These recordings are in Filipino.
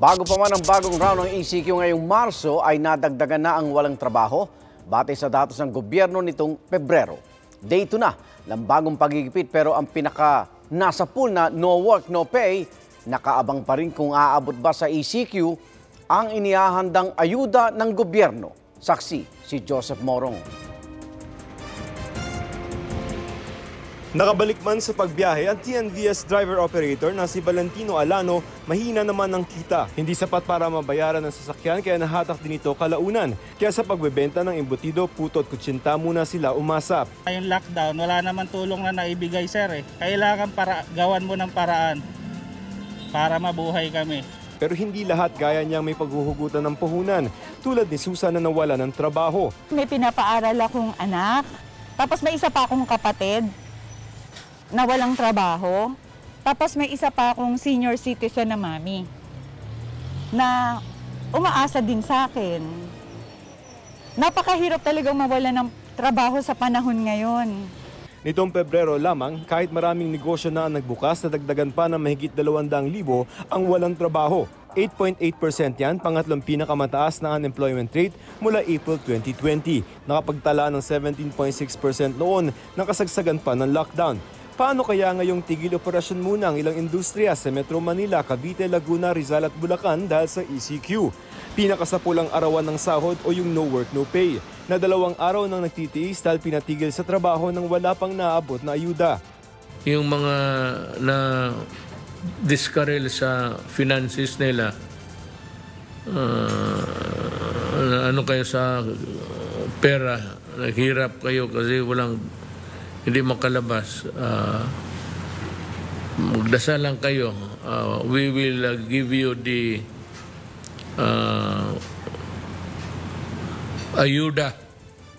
Bago pa man ang bagong round ng ECQ ngayong Marso ay nadagdagan na ang walang trabaho batay sa datos ng gobyerno nitong Pebrero. Day 2 na ng bagong pagigipit pero ang pinaka nasa pool na no work no pay, nakaabang pa rin kung aabot ba sa ECQ ang inihahandang ayuda ng gobyerno. Saksi si Joseph Morong. Nakabalik man sa pagbiyahe ang TNVS driver-operator na si Valentino Alano, mahina naman ang kita. Hindi sapat para mabayaran ang sasakyan kaya nahatak din ito kalaunan. Kaya sa pagbebenta ng embutido, puto at kutsinta muna sila umasap. Ngayong lockdown, wala naman tulong na naibigay sir eh. Kailangan para gawan mo ng paraan para mabuhay kami. Pero hindi lahat gaya niyang may paghuhugutan ng puhunan, tulad ni Susan na nawala ng trabaho. May pinapaaral akong anak, tapos may isa pa akong kapatid na walang trabaho. Tapos may isa pa akong senior citizen na mami na umaasa din sa akin. Napakahirap talagang mawala ng trabaho sa panahon ngayon. Nitong Pebrero lamang, kahit maraming negosyo na nagbukas, nadagdagan pa ng mahigit 200,000 ang walang trabaho. 8.8% yan, pangatlong pinakamataas na unemployment rate mula April 2020. Nakapagtala ng 17.6% noon, nakasagsagan pa ng lockdown. Paano kaya ngayong tigil operasyon muna ang ilang industriya sa Metro Manila, Cavite, Laguna, Rizal at Bulacan dahil sa ECQ? Pinakasapulang arawan ng sahod o yung no work no pay na 2 araw nang nagtitiis dahil pinatigil sa trabaho nang wala pang naabot na ayuda. Yung mga na diskarel sa finances nila, ano kayo sa pera, naghirap kayo kasi hindi makalabas, magdasal lang kayo. We will give you the ayuda.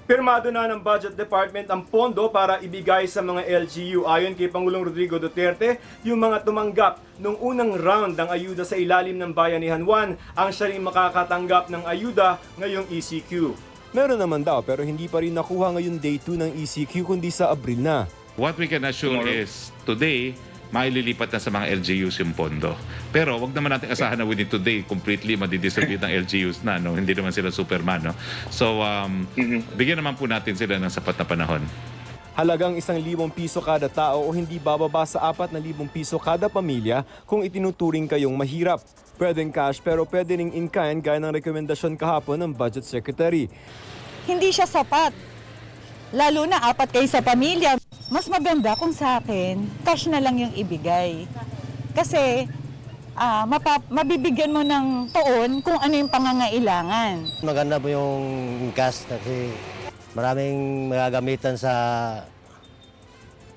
Pirmado na ng Budget Department ang pondo para ibigay sa mga LGU. Ayon kay Pangulong Rodrigo Duterte, yung mga tumanggap nung unang round ng ayuda sa ilalim ng Bayanihan 1 ang siya rin makakatanggap ng ayuda ngayong ECQ. Meron naman daw pero hindi pa rin nakuha ngayon day 2 ng ECQ kundi sa Abril na. What we can assure is today, maililipat na sa mga LGUs yung pondo. Pero wag naman natin asahan na within today, completely madidistribute ng LGUs na. No? Hindi naman sila Superman. No? So, bigyan naman po natin sila ng sapat na panahon. Halagang 1,000 piso kada tao o hindi bababa sa 4,000 piso kada pamilya kung itinuturing kayong mahirap. Pwedeng cash pero pwede ring in-kind gaya ng rekomendasyon kahapon ng Budget Secretary. Hindi siya sapat, lalo na 4 kayo sa pamilya. Mas maganda kung sa akin, cash na lang yung ibigay. Kasi mabibigyan mo ng tuon kung ano yung pangangailangan. Maganda po yung cash kasi maraming magagamitan sa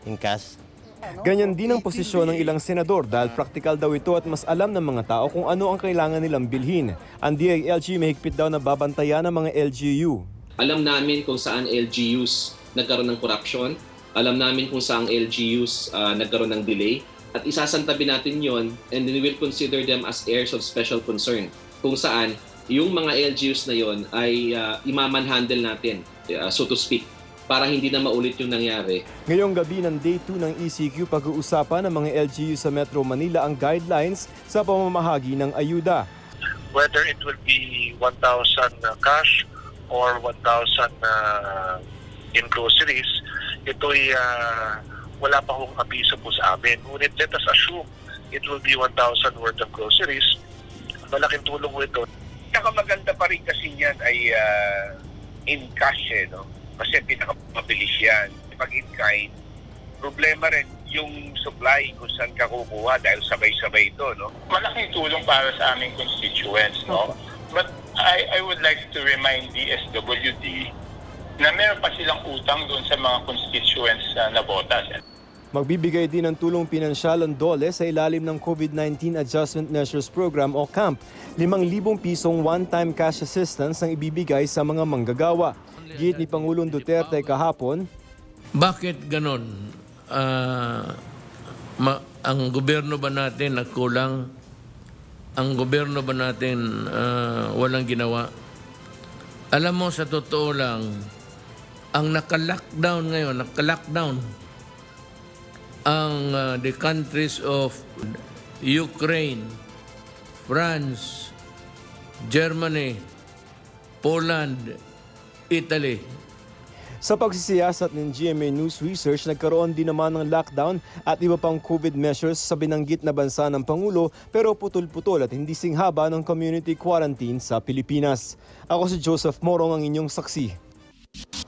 in-cash. Ganyan din ang posisyon ng ilang senador dahil praktikal daw ito at mas alam ng mga tao kung ano ang kailangan nilang bilhin. Ang DILG may higpit daw na babantayan ng mga LGU. Alam namin kung saan LGUs nagkaroon ng corruption. Alam namin kung saan LGUs nagkaroon ng delay. At isasantabi natin yon and we will consider them as areas of special concern kung saan yung mga LGUs na yon ay imamanhandle natin, so to speak, para hindi na maulit yung nangyari. Ngayong gabi ng Day 2 ng ECQ, pag-uusapan ng mga LGU sa Metro Manila ang guidelines sa pamamahagi ng ayuda. Whether it will be 1,000 cash or 1,000 in groceries, ito'y wala pa akong abiso po sa amin. Ngunit let us assume it will be 1,000 worth of groceries. Malaking tulong po ito. Pinakamaganda pa rin kasi yan ay in cash eh, no? Kasi pinakamabilis yan. Pag in kind, problema rin yung supply kung saan ka kukuha dahil sabay-sabay ito, no? Malaking tulong para sa aming constituents, no? But I would like to remind DSWD na meron pa silang utang doon sa mga constituents na botas. Magbibigay din ng tulong pinansyal ang DOLE sa ilalim ng COVID-19 Adjustment Measures Program o CAMP. 5,000 pisong one-time cash assistance ang ibibigay sa mga manggagawa. Giit ni Pangulong Duterte kahapon, bakit ganon? Ang gobyerno ba natin nagkulang? Ang gobyerno ba natin walang ginawa? Alam mo, sa totoo lang, ang naka-lockdown ngayon, ang the countries of Ukraine, France, Germany, Poland, Italy. Sa pagsisiyasat ng GMA News Research, nagkaroon din naman ng lockdown at iba pang COVID measures sa binanggit na bansa ng Pangulo, pero putol-putol at hindi singhaba ng community quarantine sa Pilipinas. Ako si Joseph Morong, ang inyong saksi.